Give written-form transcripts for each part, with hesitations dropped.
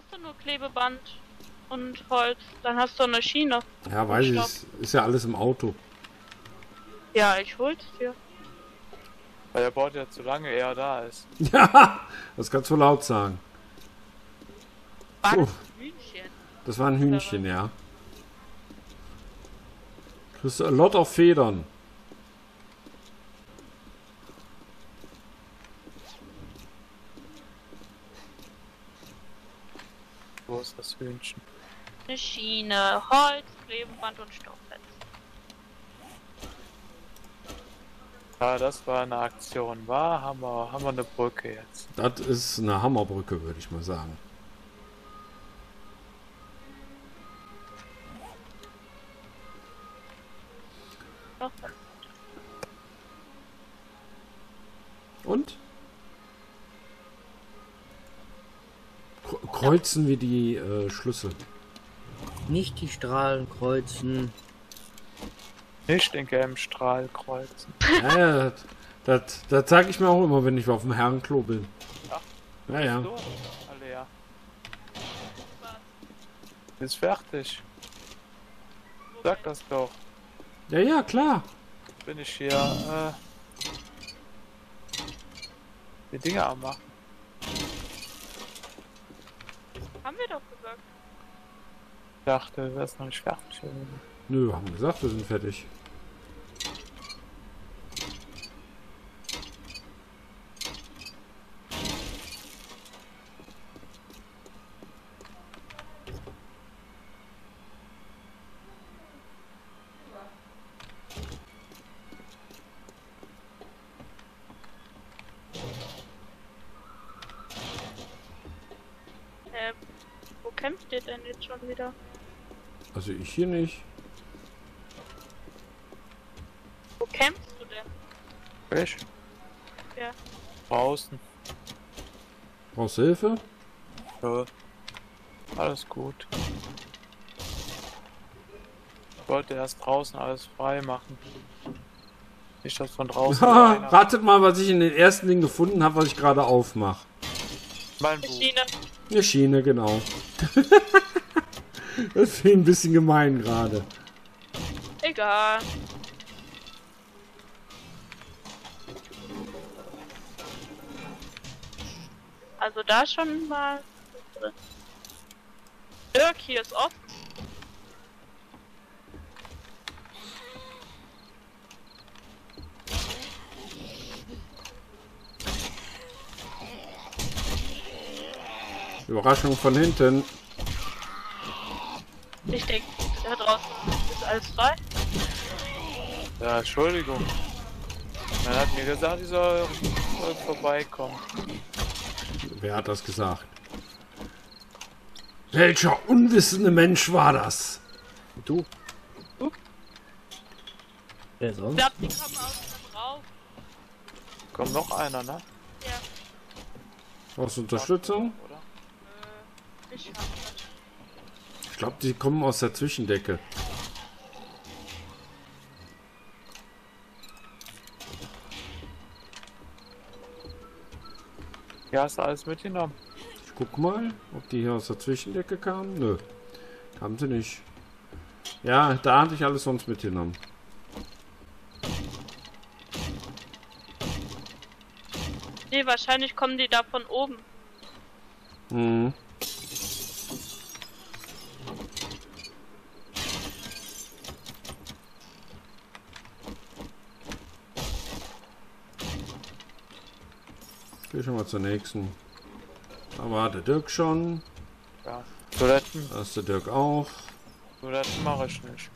brauchst du nur Klebeband und Holz, dann hast du eine Schiene. Ja, weiß ich, ist ja alles im Auto. Ja, ich hol's dir. Weil der baut ja zu lange, eher da ist. Ja, das kannst du laut sagen. War das ein Hühnchen? Das war ein Hühnchen, ja. Kriegst du a lot of Federn. Wo ist das Hühnchen? Eine Schiene, Holz, Klebeband und Stofffetz. Ja, das war eine Aktion. War Hammer. Haben wir eine Brücke jetzt? Das ist eine Hammerbrücke, würde ich mal sagen. Und? Kreuzen wir die Schlüssel. Nicht die Strahlen kreuzen. Nicht den gelben Strahl kreuzen. Ja, das sage ich mir auch immer, wenn ich auf dem Herrenklo bin. Ja, ja. So, Alea. Ist fertig. Sag das doch. Ja, ja, klar. Bin ich hier die Dinger am Machen. Haben wir doch gesagt. Ich dachte, wir sind noch nicht fertig. Nö, haben gesagt, wir sind fertig. Wo kämpft ihr denn jetzt schon wieder? Also ich hier nicht. Wo kämpfst du denn? Ich? Ja. Draußen. Brauchst du Hilfe? Ja. Alles gut. Ich wollte erst draußen alles frei machen. Nicht das von draußen. Ratet mal, was ich in den ersten Dingen gefunden habe, was ich gerade aufmache. Mein Buch. Eine Schiene. Eine Schiene, genau. Das ist ein bisschen gemein gerade. Egal. Also da schon mal... Dirk, hier ist offen. Überraschung von hinten. Ich denke, da draußen ist alles frei. Ja, Entschuldigung. Man hat mir gesagt, ich soll vorbeikommen. Wer hat das gesagt? Welcher unwissende Mensch war das? Du? Du? Wer sonst? Ich glaube, die kommen außen rauf. Kommt noch einer, ne? Ja. Brauchst du Unterstützung? Ich hab das. Ich glaube, die kommen aus der Zwischendecke. Ja, hast du alles mitgenommen? Ich guck mal, ob die hier aus der Zwischendecke kamen. Nö, kamen sie nicht. Ja, da hatte ich alles sonst mitgenommen. Nee, wahrscheinlich kommen die da von oben. Mhm. Schon mal zur nächsten. Da war der Dirk schon. Ja, Toiletten. Da ist der Dirk auch. Toiletten mache ich nicht.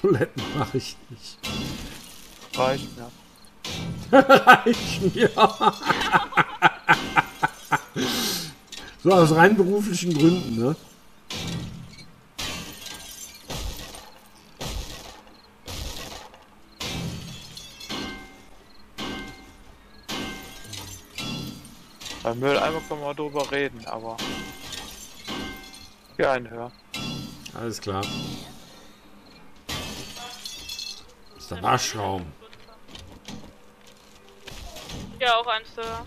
Toiletten mache ich nicht. Reicht mir. Reicht mir. So aus rein beruflichen Gründen, ne? Beim Mülleimer kann man drüber reden, aber hier einhör. Alles klar. Das ist der Waschraum. Ja, auch eins höher.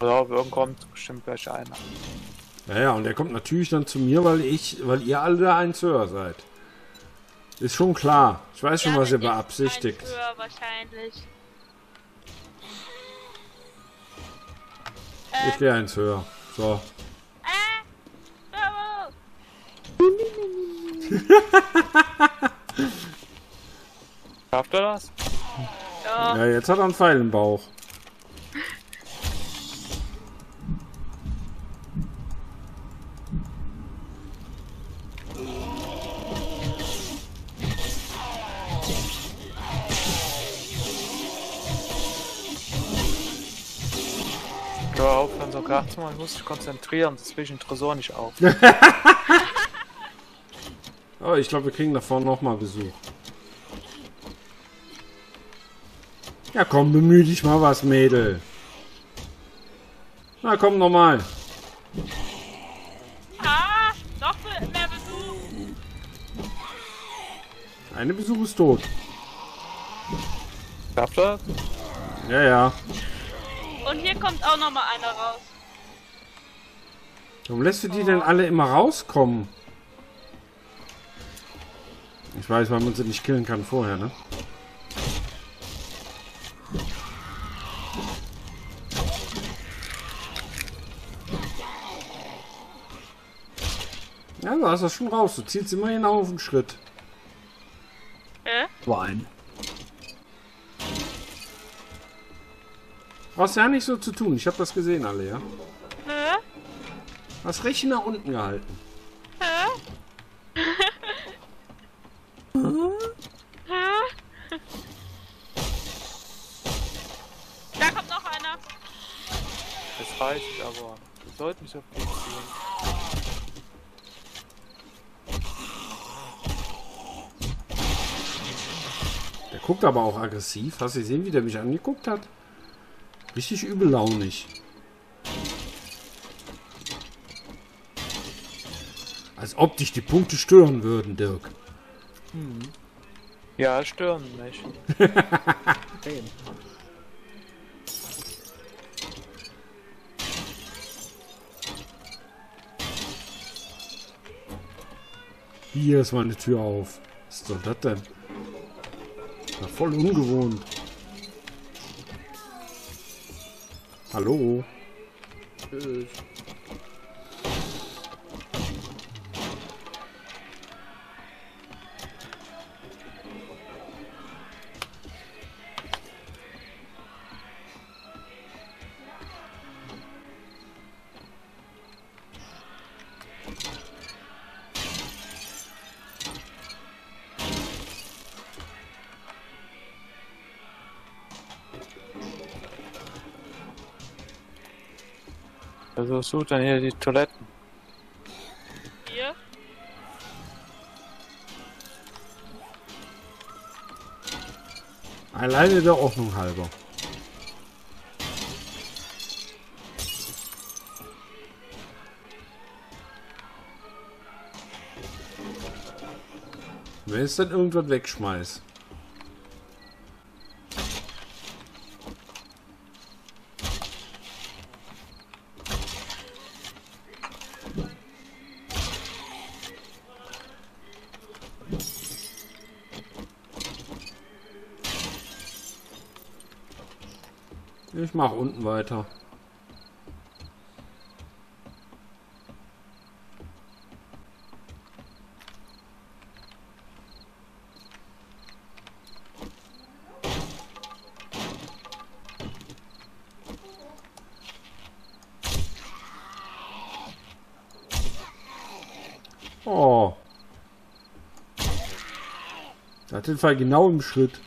Ja, irgendwann kommt bestimmt welche einer. Naja, und der kommt natürlich dann zu mir, weil ihr alle da eins höher seid. Ist schon klar. Ich weiß schon, was ihr beabsichtigt. Eins höher wahrscheinlich. Ich gehe eins höher. So. Schafft er das? Ja. Ja, jetzt hat er einen Pfeil im Bauch. Hör auf, wenn so Karten, man muss sich konzentrieren, das will ich den Tresor nicht auf. Oh, ich glaube, wir kriegen davon nochmal Besuch. Ja komm, bemühe dich mal was, Mädel. Na komm nochmal. Ah, noch mehr Besuch. Eine Besuch ist tot. Klappt das? Ja, ja. Und hier kommt auch nochmal einer raus. Warum lässt du die denn alle immer rauskommen? Ich weiß, weil man sie nicht killen kann vorher, ne? Ja, du hast das schon raus. Du zielst immerhin auf den Schritt. Wein. Brauchst ja nicht so zu tun. Ich hab das gesehen alle, ja? Hast richtig nach unten gehalten. Da kommt noch einer. Das reicht, aber wir sollten nicht auf den Weg ziehen. Der guckt aber auch aggressiv. Hast du gesehen, wie der mich angeguckt hat? Richtig übellaunig. Als ob dich die Punkte stören würden, Dirk. Hm. Ja, stören mich. Hier ist meine Tür auf. Was ist das denn? War voll ungewohnt. Hallo. Tschüss. Also sucht dann hier die Toiletten. Hier? Alleine der Ordnung halber. Wenn es dann irgendwas wegschmeißt. Ich mach unten weiter. Oh. Das ist den Fall genau im Schritt.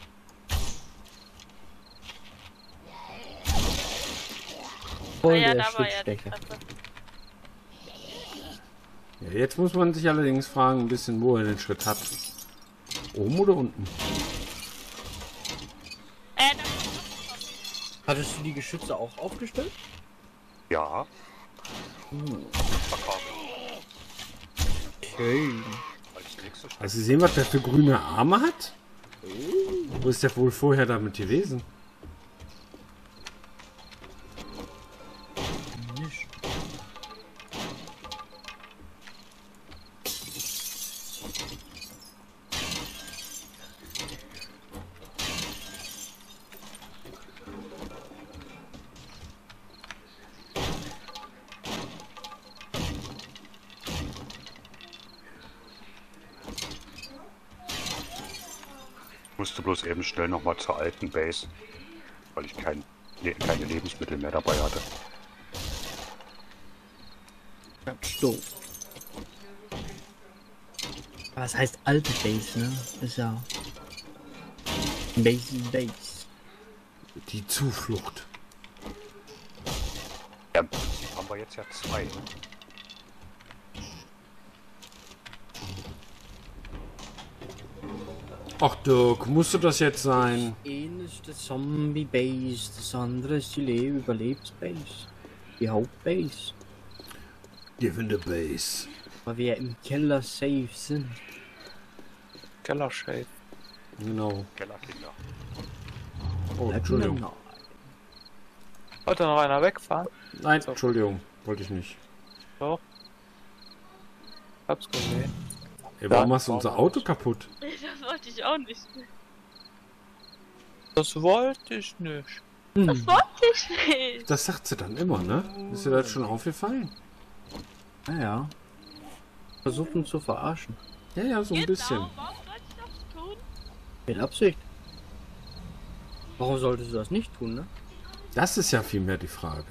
Oh, ja, da war ja die Treppe. Ja, jetzt muss man sich allerdings fragen, ein bisschen, wo er den Schritt hat. Oben oder unten? Hattest du die Geschütze auch aufgestellt? Ja. Hm. Okay. Also Sie sehen, was der für grüne Arme hat? Wo ist der wohl vorher damit gewesen? musste bloß eben schnell nochmal zur alten Base, weil ich keine Lebensmittel mehr dabei hatte. Doof. Aber es heißt alte Base, ne? Ist ja... Base. Die Zuflucht. Ja, haben wir jetzt ja zwei, ne? Ach Dirk, musste das jetzt sein? Das eine ist die Zombie-Base, das andere ist die Überlebens-Base. Die Hauptbase. Give in the Base. Weil wir im Keller safe sind. Keller safe. Genau. Kellerkinder. Oh, Entschuldigung. Wollte noch einer wegfahren? Nein, so. Entschuldigung. Wollte ich nicht. Doch. Hab's gesehen. Ey, warum machst du unser Auto kaputt? Das wollte ich auch nicht. Das wollte ich nicht. Das wollte ich nicht. Das sagt sie dann immer, ne? Ist dir das schon aufgefallen? Naja. Versuchen zu verarschen. Ja, so ein bisschen. Warum sollte ich das tun? Mit Absicht. Warum solltest du das nicht tun, ne? Das ist ja vielmehr die Frage.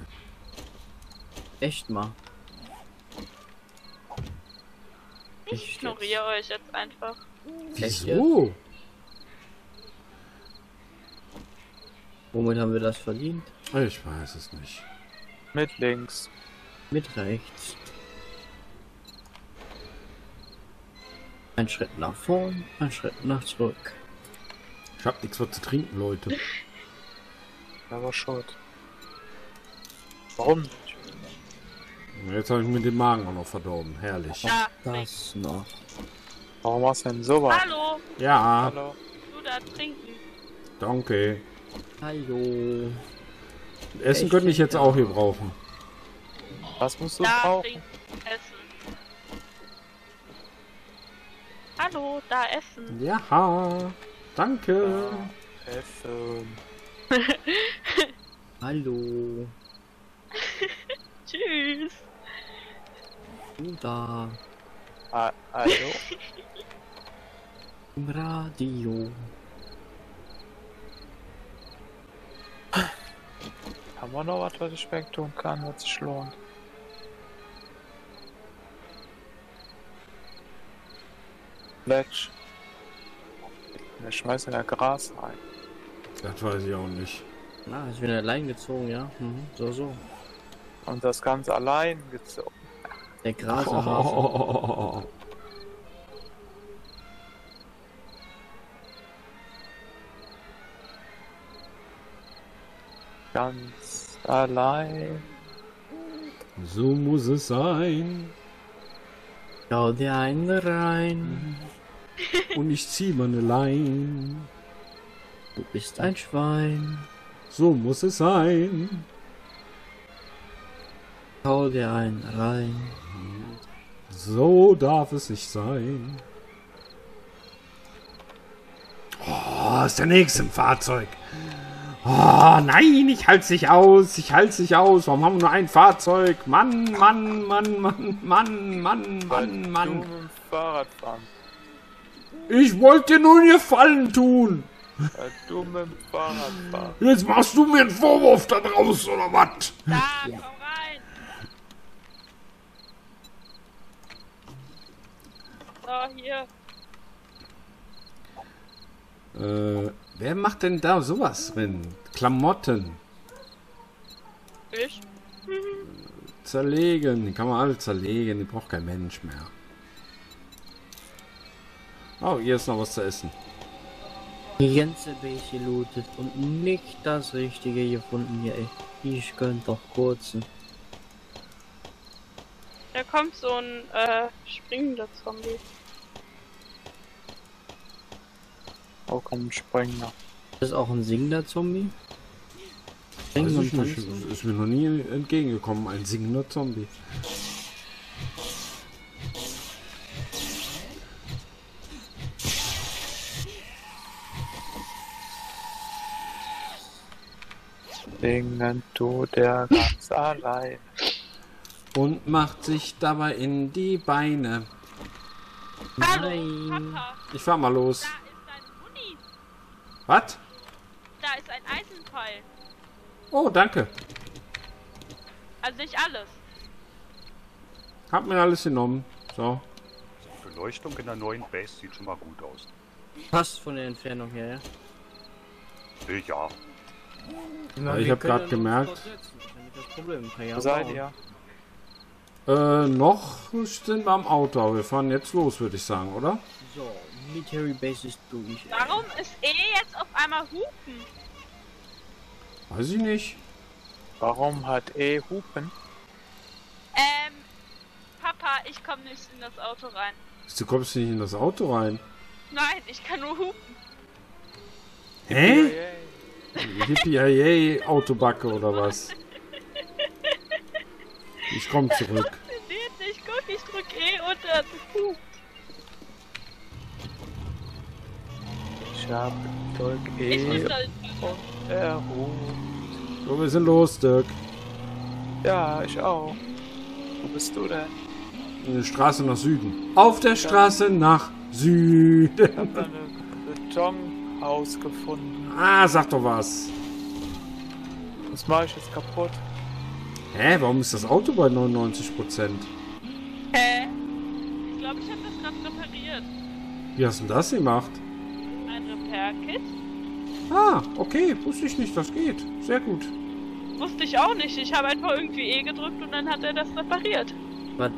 Echt mal. Ich ignoriere euch jetzt einfach. Wieso? Womit haben wir das verdient? Ich weiß es nicht. Mit links. Mit rechts. Ein Schritt nach vorn, ein Schritt nach zurück. Ich hab nichts mehr zu trinken, Leute. Aber schaut. Warum? Jetzt habe ich mir den Magen auch noch verdorben. Herrlich. Ja, das noch. Warum war's denn so was? Hallo! Ja! Hallo! Du da trinken! Danke! Hallo! Essen ich könnte ich jetzt auch hier brauchen. Was musst du brauchen? Essen. Hallo, da Essen. Ja, danke. Da Essen. Hallo. Tschüss. Du da. Hallo. Im Radio. Haben wir noch was ich wegtun kann, was sich lohnt? Wir schmeißen ja Gras rein. Das weiß ich auch nicht. Na, ich bin allein gezogen, ja. So. Und das Ganze allein gezogen. Der Gras. Oh. Ganz allein. So muss es sein. Schau dir eine rein. Und ich zieh meine Leine. Du bist ein Schwein. So muss es sein. Hau dir einen rein. So darf es nicht sein. Oh, ist der nächste im Fahrzeug. Oh, nein, ich halte dich aus. Warum haben wir nur ein Fahrzeug? Mann. Fahrradfahren. Ich wollte dir nur einen Gefallen tun. Weil du mit dem Fahrrad fahren. Jetzt machst du mir einen Vorwurf da draus, oder was? Da, komm rein! So, hier. Wer macht denn da sowas drin? Klamotten. Ich? Zerlegen. Die kann man alle zerlegen. Die braucht kein Mensch mehr. Oh, hier ist noch was zu essen. Die ganze Base gelootet und nicht das Richtige gefunden hier, ey. Ich könnte doch kurzen. Da kommt so ein springender Zombie. Auch ein springender. Das ist auch ein singender Zombie? Also ich nicht, ist mir noch nie entgegengekommen, ein singender Zombie. Singen tut er ganz allein. Und macht sich dabei in die Beine. Hallo, Papa. Ich fahr mal los. Da ist dein Muni. Was? Da ist ein Eisenpfeil. Oh, danke. Also nicht alles. Hab mir alles genommen. So. Die Beleuchtung in der neuen Base sieht schon mal gut aus. Passt von der Entfernung her, ja? Ja. Ich habe gerade gemerkt. Wo seid ihr? Noch sind wir am Outdoor. Wir fahren jetzt los, würde ich sagen, oder? So, Military Base ist durch. Warum ist jetzt auf einmal Hupen? Weiß ich nicht. Warum hat Hupen? Papa, ich komme nicht in das Auto rein. Du kommst nicht in das Auto rein? Nein, ich kann nur hupen. Hä? Yippie-yay, Autobacke oder was? Ich komm zurück. Das funktioniert nicht gut, ich drück und das hupt. Ich hab Volk und er hupt. So, wir sind los, Dirk. Ja, ich auch. Wo bist du denn? In der Straße nach Süden. Auf der Straße nach Süden. Ich hab da ein Betonhaus gefunden. Ah, sag doch was. Das mache ich jetzt kaputt. Hä, warum ist das Auto bei 99%? Hä? Ich glaube, ich habe das gerade repariert. Wie hast du denn das gemacht? Ein Repair-Kit. Ah, okay. Wusste ich nicht, das geht. Sehr gut. Wusste ich auch nicht. Ich habe einfach irgendwie gedrückt und dann hat er das repariert. Was?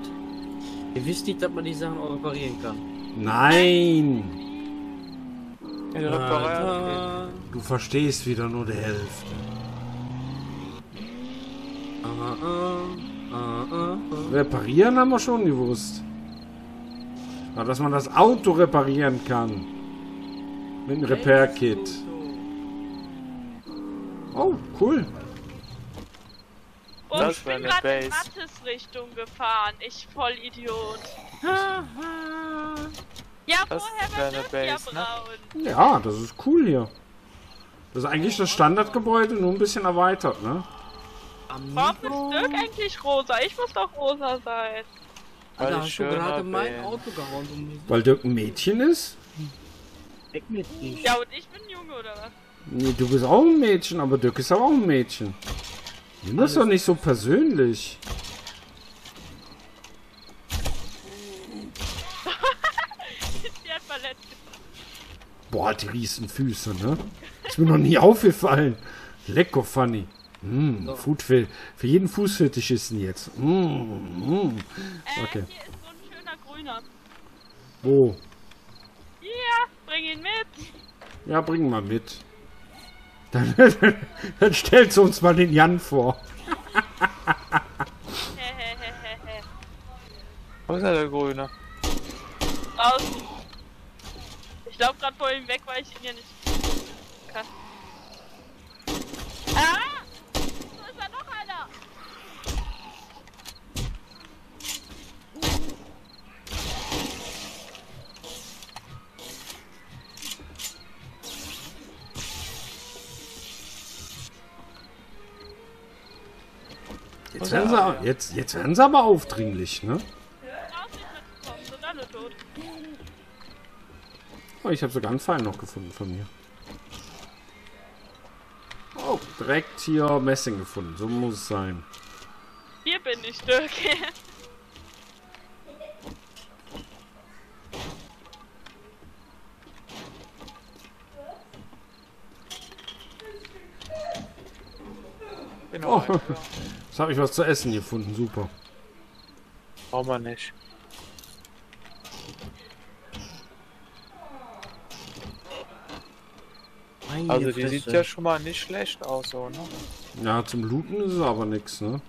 Ihr wisst nicht, dass man die Sachen auch reparieren kann. Nein! Du verstehst wieder nur die Hälfte. Reparieren haben wir schon gewusst. Aber dass man das Auto reparieren kann. Mit einem Repair-Kit. Oh, cool. Und das ich bin gerade in Mattes Richtung gefahren, ich Vollidiot. Ja, das vorher war das ja braun. Ne? Ja, das ist cool hier. Das ist eigentlich das Standardgebäude, nur ein bisschen erweitert, ne? Warum ist Dirk eigentlich rosa? Ich muss doch rosa sein. Alter, hast du gerade mein Auto gehauen? Weil Dirk ein Mädchen ist? Weg mit ihm. Ja, und ich bin ein Junge, oder was? Nee, du bist auch ein Mädchen, aber Dirk ist aber auch ein Mädchen. Nimm das doch nicht so persönlich. Die hat verletzt. Boah, die Riesenfüße, ne? Ist mir noch nie aufgefallen. Lecker, Funny. So. Food für jeden Fußfetischisten jetzt. Okay. Hier ist so ein schöner grüner. Wo? Ja, bring ihn mit. Ja, bring mal mit. Dann stellst du uns mal den Jan vor. Wo ist denn der Grüne? Draußen. Ich laufe gerade vor ihm weg, weil ich ihn ja nicht kann. Ah! So ist da noch einer! Jetzt werden sie aber aufdringlich, ne? Oh, ich habe sogar einen Pfeil noch gefunden von mir. Oh, direkt hier Messing gefunden. So muss es sein. Hier bin ich, Dirk. Oh, jetzt habe ich was zu essen gefunden, super. Braucht man nicht. Also die sieht ja schon mal nicht schlecht aus, so, ne? Ja, zum Looten ist es aber nichts, ne?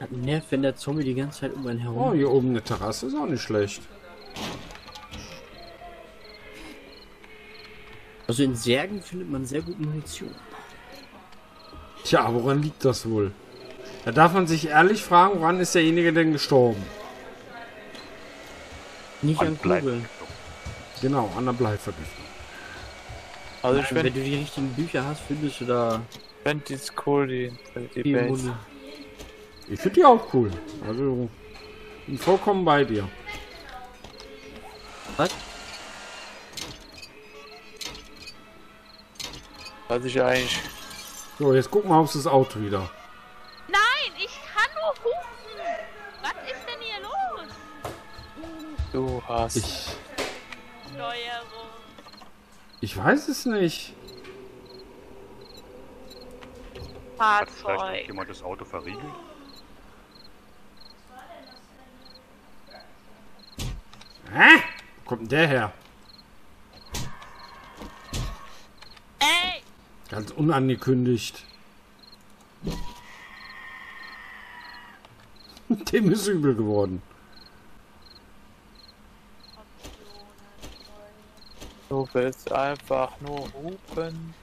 Hat einen Nerv, wenn der Zombie die ganze Zeit um einen herum. Oh, hier oben eine Terrasse ist auch nicht schlecht. Also in Särgen findet man sehr gute Munition. Tja, woran liegt das wohl? Da darf man sich ehrlich fragen, woran ist derjenige denn gestorben? Nicht an Kugeln. Genau, an der Bleivergiftung. Also nein, wenn du die richtigen Bücher hast, findest du da... Fände ich cool, die Base. Ich finde die auch cool. Also, ich bin vollkommen bei dir. Was? Weiß ich eigentlich. So, jetzt gucken wir auf das Auto wieder. Nein, ich kann nur hupen. Was ist denn hier los? Du hast... Steuerung. Ich weiß es nicht. Fahrzeug. Hat vielleicht jemand das Auto verriegelt? Hä? Wo kommt denn der her? Ey! Ganz unangekündigt. Dem ist übel geworden. Du willst einfach nur hupen.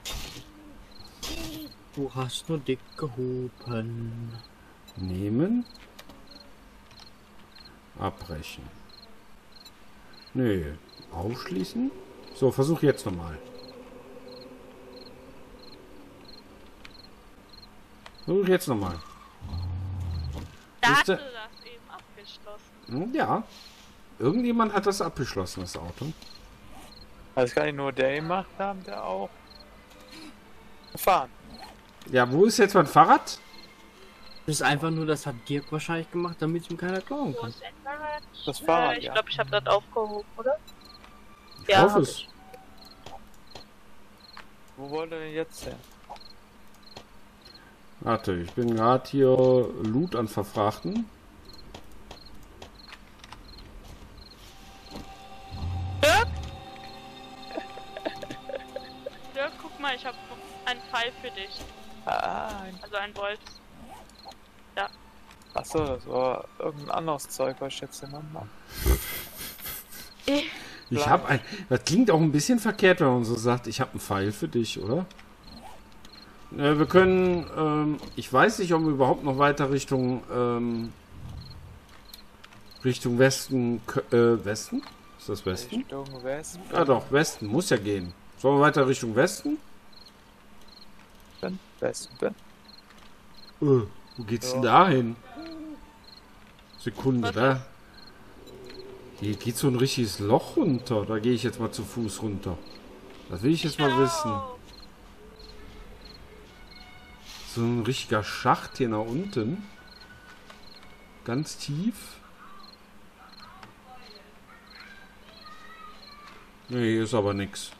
Du hast nur dick gehupen. Nehmen. Abbrechen. Nö. Aufschließen. So, versuch jetzt nochmal. Da hast du das eben abgeschlossen. Ja. Irgendjemand hat das abgeschlossen, das Auto. Das kann ich nur der gemacht haben, der auch gefahren. Ja, wo ist jetzt mein Fahrrad? Das ist einfach nur, das hat Dirk wahrscheinlich gemacht, damit es ihm keiner glauben kann. Das Fahrrad, ja. Ich glaube, ich habe das aufgehoben, oder? Ich hoffe es. Wo wollt ihr denn jetzt hin? Warte, ich bin gerade hier Loot an Verfrachten. Dirk? Dirk, guck mal, ich habe noch einen Pfeil für dich. Ah, also ein Bolt. Ja. Achso, das war irgendein anderes Zeug, was ich jetzt gemacht habe. Ich habe ein... Das klingt auch ein bisschen verkehrt, wenn man so sagt, ich habe einen Pfeil für dich, oder? Wir können, ich weiß nicht, ob wir überhaupt noch weiter Richtung, Richtung Westen, Westen? Ist das Westen? Richtung Westen. Ah doch, Westen, muss ja gehen. Sollen wir weiter Richtung Westen? Westen. Wo geht's denn da hin? Sekunde, da. Hier geht so ein richtiges Loch runter. Da gehe ich jetzt mal zu Fuß runter. Das will ich jetzt mal wissen. So ein richtiger Schacht hier nach unten. Ganz tief. Ne, hier ist aber nix.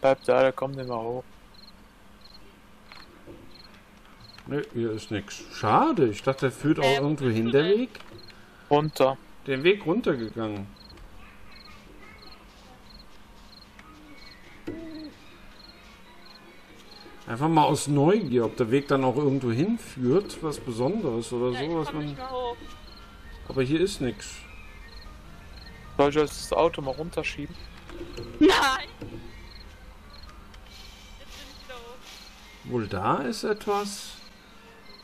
Bleibt da, der kommt immer hoch. Ne, hier ist nix. Schade, ich dachte, der führt auch irgendwo hin, der Weg. Runter. Den Weg runtergegangen. Einfach mal aus Neugier, ob der Weg dann auch irgendwo hinführt, was Besonderes oder ja, so. Was man... Aber hier ist nichts. Soll ich jetzt das Auto mal runterschieben? Nein! Wohl da ist etwas.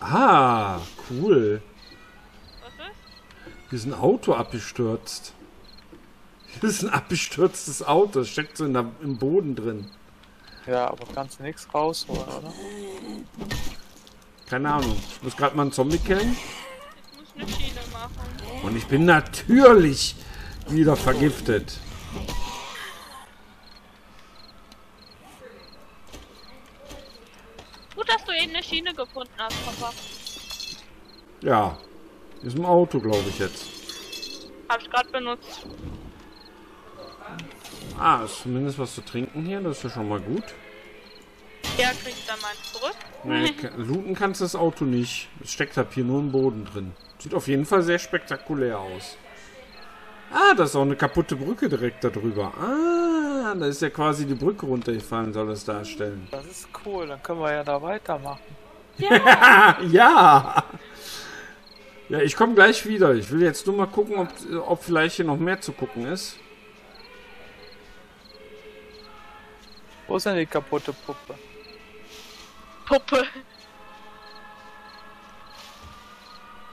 Ah, cool. Was ist? Hier ist ein Auto abgestürzt. Hier ist ein abgestürztes Auto, das steckt so in im Boden drin. Ja, aber kannst du nichts rausholen, oder? Keine Ahnung. Ich muss gerade mal einen Zombie killen. Ich muss eine Schiene machen. Und ich bin natürlich wieder vergiftet. Gut, dass du eben eine Schiene gefunden hast, Papa. Ja. Ist im Auto, glaube ich, jetzt. Hab ich gerade benutzt. Ah, ist zumindest was zu trinken hier, das ist ja schon mal gut. Ja, kriegst dann mal zurück. Nee, looten kannst du das Auto nicht. Es steckt ab hier nur im Boden drin. Sieht auf jeden Fall sehr spektakulär aus. Ah, da ist auch eine kaputte Brücke direkt darüber. Ah, da ist ja quasi die Brücke runtergefallen, soll das darstellen. Das ist cool, dann können wir ja da weitermachen. Ja! Ja! Ja, ich komme gleich wieder. Ich will jetzt nur mal gucken, ob vielleicht hier noch mehr zu gucken ist. Wo ist denn die kaputte Puppe? Puppe!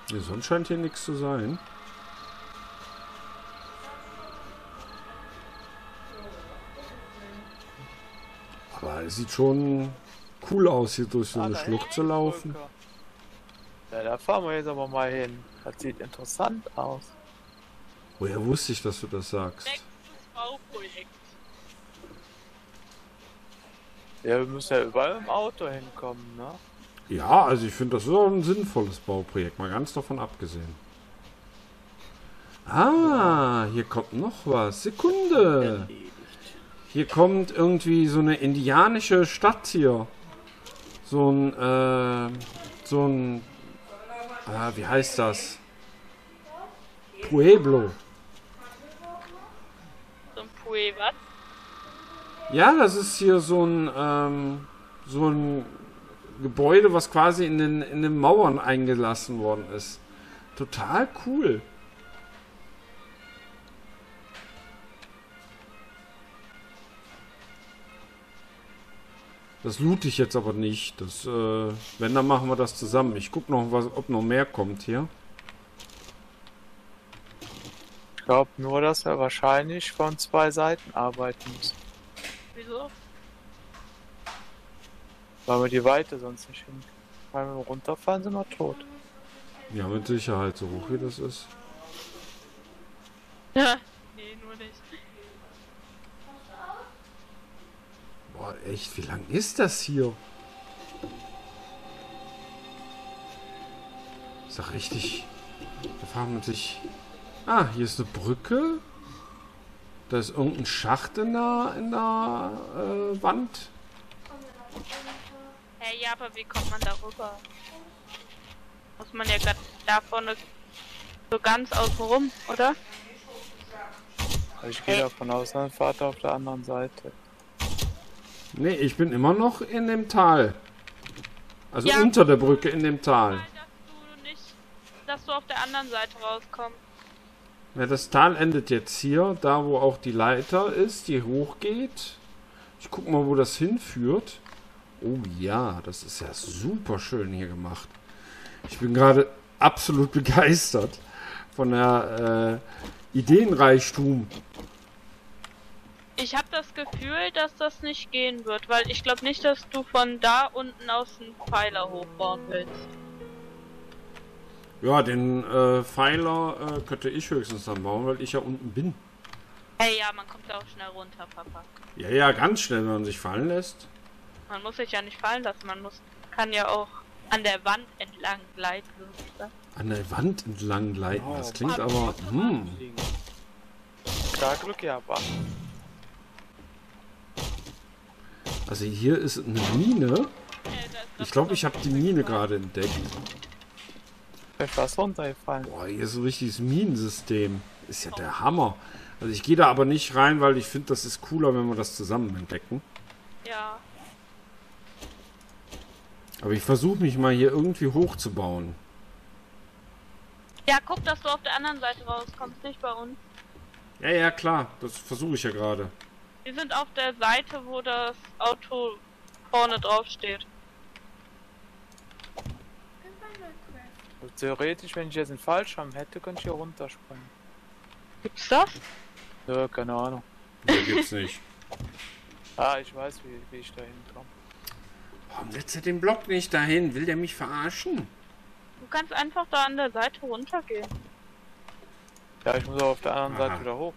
Ja, sonst scheint hier nichts zu sein. Aber es sieht schon cool aus, hier durch so eine Schlucht zu laufen. Ja, da fahren wir jetzt aber mal hin. Das sieht interessant aus. Woher wusste ich, dass du das sagst? Nächstes Bauprojekt. Ja, wir müssen ja überall im Auto hinkommen, ne? Ja, also ich finde, das ist auch ein sinnvolles Bauprojekt, mal ganz davon abgesehen. Ah, hier kommt noch was. Sekunde. Hier kommt irgendwie so eine indianische Stadt hier. Wie heißt das? Pueblo. So ein Pueblo? Ja, das ist hier so ein Gebäude, was quasi in den Mauern eingelassen worden ist. Total cool. Das loote ich jetzt aber nicht. Das, wenn, dann machen wir das zusammen. Ich gucke noch, ob noch mehr kommt hier. Ich glaube nur, dass wir wahrscheinlich von zwei Seiten arbeiten müssen. Wieso? Weil wir die Weite sonst nicht hin. Weil wir runterfallen, sind wir tot. Ja, mit Sicherheit, so hoch wie das ist. Ja, nee, nur nicht. Boah, echt, wie lang ist das hier? Ist doch richtig. Da fahren wir sich. Ah, hier ist eine Brücke. Da ist irgendein Schacht in der Wand. Hey, ja, aber wie kommt man da rüber? Muss man ja gerade da vorne so ganz außen rum, oder? Ich gehe davon aus, mein Vater auf der anderen Seite. Nee, ich bin immer noch in dem Tal. Also ja, unter der Brücke in dem Tal. Dass du auf der anderen Seite rauskommst. Ja, das Tal endet jetzt hier, da wo auch die Leiter ist, die hochgeht. Ich guck mal, wo das hinführt. Oh ja, das ist ja super schön hier gemacht. Ich bin gerade absolut begeistert von der Ideenreichtum. Ich habe das Gefühl, dass das nicht gehen wird, weil ich glaube nicht, dass du von da unten aus einen Pfeiler hochbauen willst. Ja, den Pfeiler könnte ich höchstens dann bauen, weil ich ja unten bin. Hey, ja, man kommt auch schnell runter, Papa. Ja, ja, ganz schnell, wenn man sich fallen lässt. Man muss sich ja nicht fallen lassen, kann ja auch an der Wand entlang gleiten. Oder? An der Wand entlang gleiten, wow, das klingt Mann, aber... Da Glück gehabt. Also hier ist eine Mine. Ich glaube, ich habe die Mine gerade entdeckt. Etwas runtergefallen. Boah, hier ist ein richtiges Minensystem. Ist ja der Hammer. Also ich gehe da aber nicht rein, weil ich finde, das ist cooler, wenn wir das zusammen entdecken. Ja. Aber ich versuche mich mal hier irgendwie hochzubauen. Ja, guck, dass du auf der anderen Seite rauskommst, nicht bei uns. Ja, ja, klar. Das versuche ich ja gerade. Wir sind auf der Seite, wo das Auto vorne drauf steht. Theoretisch, wenn ich jetzt einen Fallschirm hätte, könnte ich hier runterspringen. Gibt's das? Ja, keine Ahnung. Nee, gibt's nicht. Ah, ich weiß, wie ich da hinkomme. Warum setzt er den Block nicht dahin? Will der mich verarschen? Du kannst einfach da an der Seite runtergehen. Ja, ich muss auch auf der anderen Seite wieder hoch.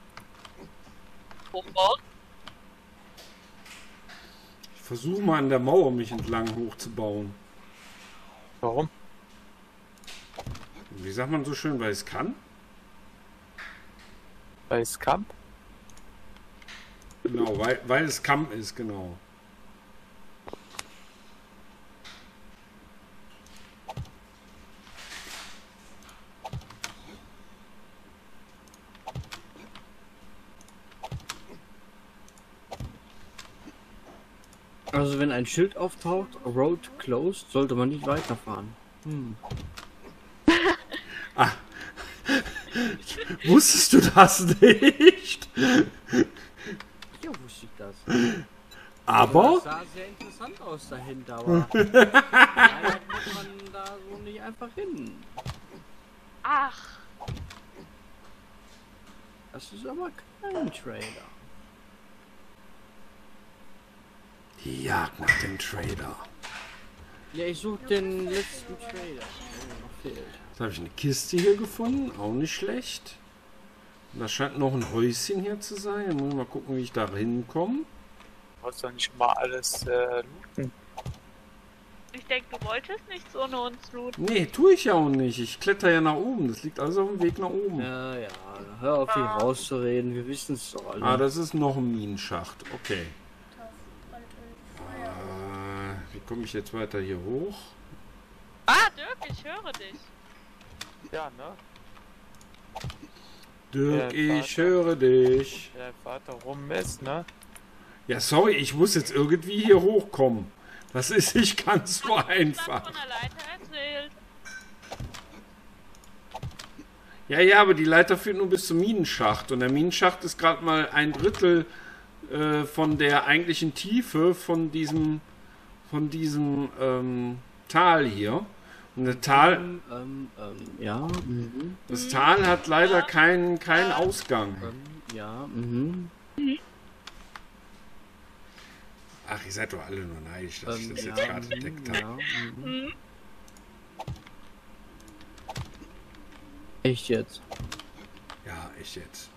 Hochbauen? Ich versuche mal an der Mauer mich entlang hochzubauen. Warum? Wie sagt man so schön, weil es kann? Weil es Kamp? Genau, weil es Kamp ist, genau. Also wenn ein Schild auftaucht, Road Closed, sollte man nicht weiterfahren. Ah. Wusstest du das nicht? Ja, wusste ich das. Aber? Also das sah sehr interessant aus dahinter, aber leider kommt man da so nicht einfach hin. Ach. Das ist aber kein Trader. Die Jagd nach dem Trader. Ja, ich suche den letzten Trader. Der noch fehlt. Jetzt habe ich eine Kiste hier gefunden, auch nicht schlecht. Da scheint noch ein Häuschen hier zu sein. Dann muss ich mal gucken, wie ich da hinkomme. Wolltest doch nicht mal alles looten. Ich denke, du wolltest nichts ohne uns looten. Nee, tue ich ja auch nicht. Ich kletter ja nach oben. Das liegt also auf dem Weg nach oben. Ja, ja. Hör auf, hier rauszureden. Wir wissen es doch alle. Ah, das ist noch ein Minenschacht. Okay. Wie komme ich jetzt weiter hier hoch? Ah, Dirk, ich höre dich. Ja, ne? Dirk, ich höre dich. Der Vater rum ist, ne? Ja, sorry, ich muss jetzt irgendwie hier hochkommen. Das ist nicht ganz so einfach. Ja, aber die Leiter führt nur bis zum Minenschacht. Und der Minenschacht ist gerade mal 1/3 von der eigentlichen Tiefe von diesem Tal hier. Und das Tal, das Tal hat leider keinen Ausgang. Ach, ihr seid doch alle nur neidisch, dass ich das jetzt gerade entdeckt habe. Echt jetzt? Ja, echt jetzt.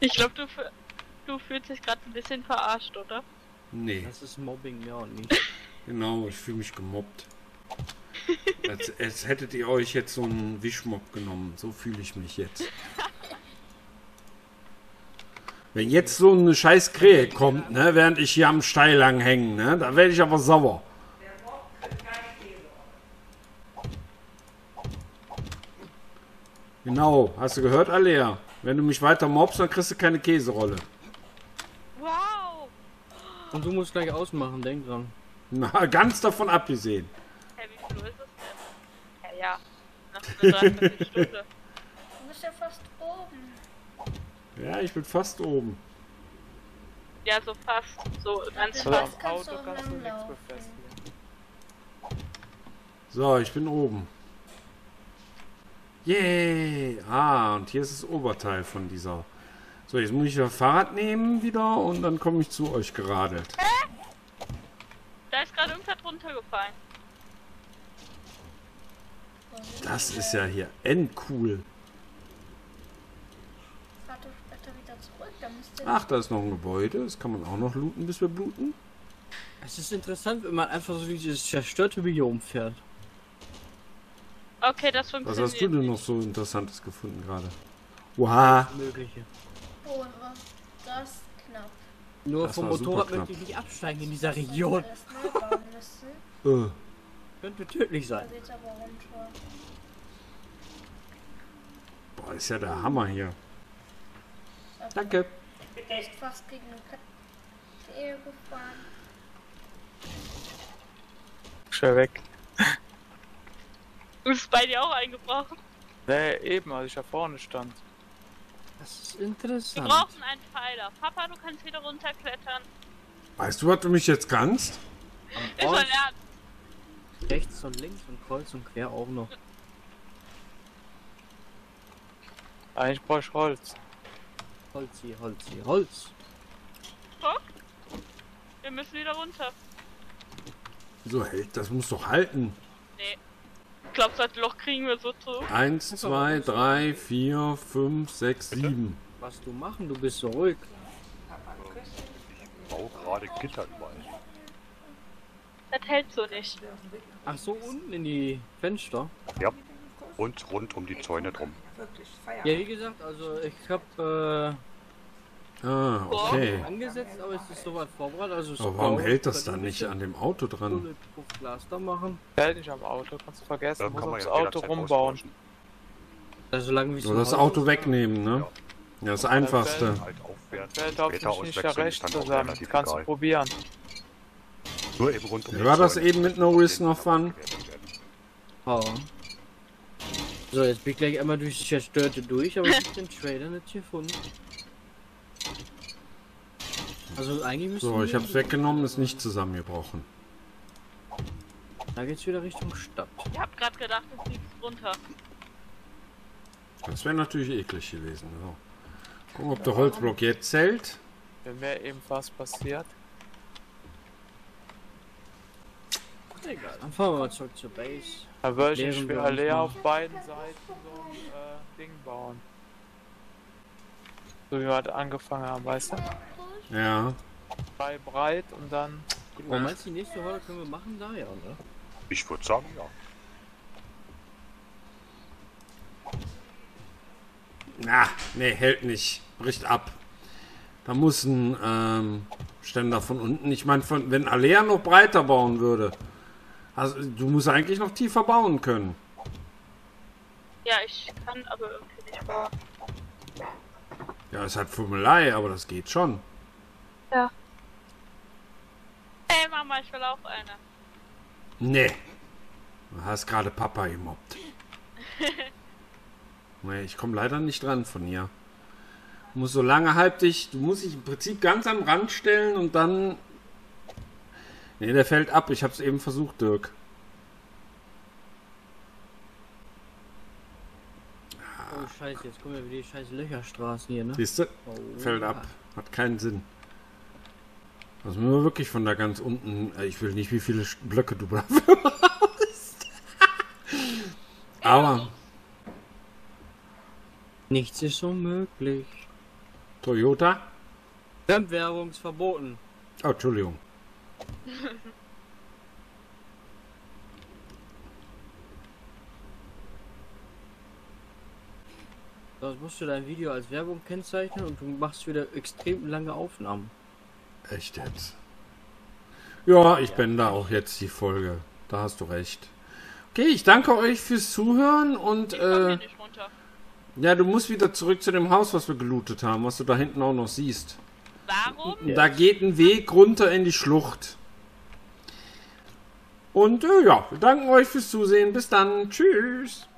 Ich glaube, du fühlst dich gerade ein bisschen verarscht, oder? Nee. Das ist Mobbing, ja und nicht. Genau, ich fühle mich gemobbt. Als hättet ihr euch jetzt so einen Wischmob genommen. So fühle ich mich jetzt. Wenn jetzt so eine scheiß Krähe kommt, ne, während ich hier am Steilhang hänge, ne, da werde ich aber sauer. Genau, hast du gehört, Alea? Wenn du mich weiter mobst, dann kriegst du keine Käserolle. Wow! Und du musst gleich ausmachen, denk dran. Na, ganz davon abgesehen. Hey, wie viel Uhr ist es denn? Ja, nach einer 3/4 Stunde. Du bist ja fast oben. Ja, ich bin fast oben. Ja, so fast. So ganz fast. Kannst Auto kannst du nichts befestigen. So, ich bin oben. Yay! Ah, und hier ist das Oberteil von dieser. So, jetzt muss ich das Fahrrad nehmen wieder und dann komme ich zu euch geradelt. Hä? Da ist gerade irgendwas runtergefallen. Das ist ja hier endcool. Ach, da ist noch ein Gebäude. Das kann man auch noch looten, bis wir bluten. Es ist interessant, wenn man einfach so wie dieses zerstörte Biom fährt. Okay, das funktioniert. Was hast du denn noch so Interessantes gefunden gerade? Wow. Oh, das ist knapp. Nur vom Motorrad möchte ich nicht absteigen in dieser Region. Könnte tödlich sein. Boah, ist ja der Hammer hier. Danke. Ich bin echt fast gegen eine Ehe gefahren. Schön weg. Du bist bei dir auch eingebrochen? Nee, eben, als ich da vorne stand. Das ist interessant. Wir brauchen einen Pfeiler. Papa, du kannst wieder runterklettern. Weißt du, was du mich jetzt kannst? Ist schon ernst. Rechts und links und kreuz und quer auch noch. Eigentlich brauche ich Holz. Holz. Guck, wir müssen wieder runter. Wieso hält? Das muss doch halten. Nee. Ich glaube, das Loch kriegen wir so zu. 1, 2, 3, 4, 5, 6, 7. Was du machen? Du bist so ruhig. Ich baue gerade Gitter überall. Das hält so nicht. Ach so, unten in die Fenster? Ja. Und rund um die Zäune drum. Ja, wie gesagt, also ich habe angesetzt, aber es ist soweit vorbereitet. Also es aber warum hält das dann nicht an dem Auto dran? Pflaster machen. Hält nicht am Auto, kannst du vergessen. Dann muss man das Auto rumbauen. Also solange so das Auto wegnehmen, ne? Ja, das Einfachste. Fällt auch nicht der Rechte zusammen, kannst du probieren. Nur eben rund um war das eben mit No Risk noch Fun? Oh. So, jetzt bin ich gleich einmal durch die Zerstörte durch, aber ich hab den Trailer nicht gefunden. Also eigentlich müssen wir... So, ich hab's weggenommen, ist nicht zusammengebrochen. Da geht's wieder Richtung Stadt. Ich hab grad gedacht, es fliegt runter. Das wäre natürlich eklig gewesen, so. Gucken, ob der Holzblock jetzt zählt. Wenn mir eben fast passiert. Egal, dann fahren wir mal zurück zur Base. Da würde ich eine Allee auf beiden Seiten so ein Ding bauen. So wie wir halt angefangen haben, weißt du? Ja. 3 breit und dann... Und meinst du, die nächste Horde können wir machen da, ja, ne? Ich würde sagen, ja. Na, ne, hält nicht. Bricht ab. Da muss ein Ständer von unten. Ich meine, wenn Alea noch breiter bauen würde. Also, du musst eigentlich noch tiefer bauen können. Ja, ich kann aber irgendwie nicht bauen. Ja, ist halt Fummelei, aber das geht schon. Ja. Ey, Mama, ich will auch eine. Nee. Du hast gerade Papa gemobbt. Nee, ich komme leider nicht dran von hier. Du musst so lange halb dich... Du musst dich im Prinzip ganz am Rand stellen und dann... Nee, der fällt ab. Ich habe es eben versucht, Dirk. Oh, scheiße. Jetzt kommen wir über die scheiß Löcherstraßen hier, ne? Siehst du? Oh, fällt ab. Hat keinen Sinn. Das müssen wir wirklich von da ganz unten... Ich will nicht, wie viele Blöcke du dafür hast. Aber... Nichts ist unmöglich. Toyota? Fremdwährungsverboten. Oh, Entschuldigung. Sonst musst du dein Video als Werbung kennzeichnen und du machst wieder extrem lange Aufnahmen. Echt jetzt? Ja, ich bin da auch jetzt die Folge. Da hast du recht. Okay, ich danke euch fürs Zuhören und... Ich komm hier nicht runter. Ja, du musst wieder zurück zu dem Haus, was wir gelootet haben, was du da hinten auch noch siehst. Warum? Da geht ein Weg runter in die Schlucht. Und ja, wir danken euch fürs Zusehen. Bis dann. Tschüss.